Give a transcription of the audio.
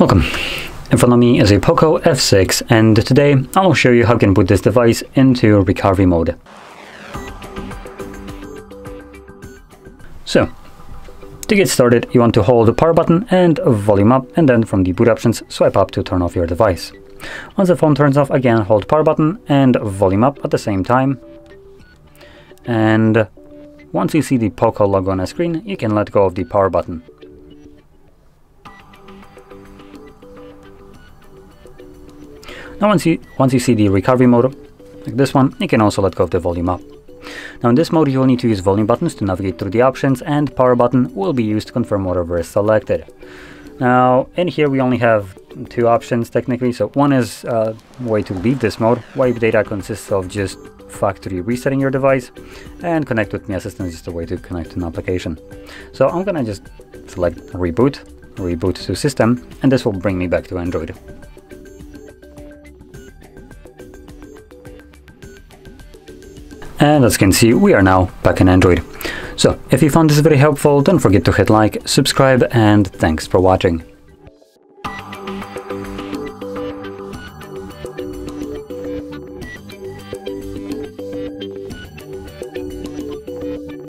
Welcome. In front of me is a POCO F6, and today I will show you how you can put this device into recovery mode. So, to get started, you want to hold the power button and volume up, and then from the boot options, swipe up to turn off your device. Once the phone turns off, again hold power button and volume up at the same time. And once you see the POCO logo on the screen, you can let go of the power button. Now once you see the recovery mode, like this one, you can also let go of the volume up. Now in this mode you will need to use volume buttons to navigate through the options, and power button will be used to confirm whatever is selected. Now in here we only have two options technically, so one is a way to leave this mode. Wipe data consists of just factory resetting your device, and connect with my assistant is just a way to connect to an application. So I'm gonna just select reboot to system, and this will bring me back to Android. And as you can see, we are now back in Android. So, if you found this very helpful, don't forget to hit like, subscribe, and thanks for watching.